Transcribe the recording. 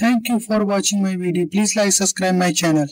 Thank you for watching my video. Please like, subscribe my channel.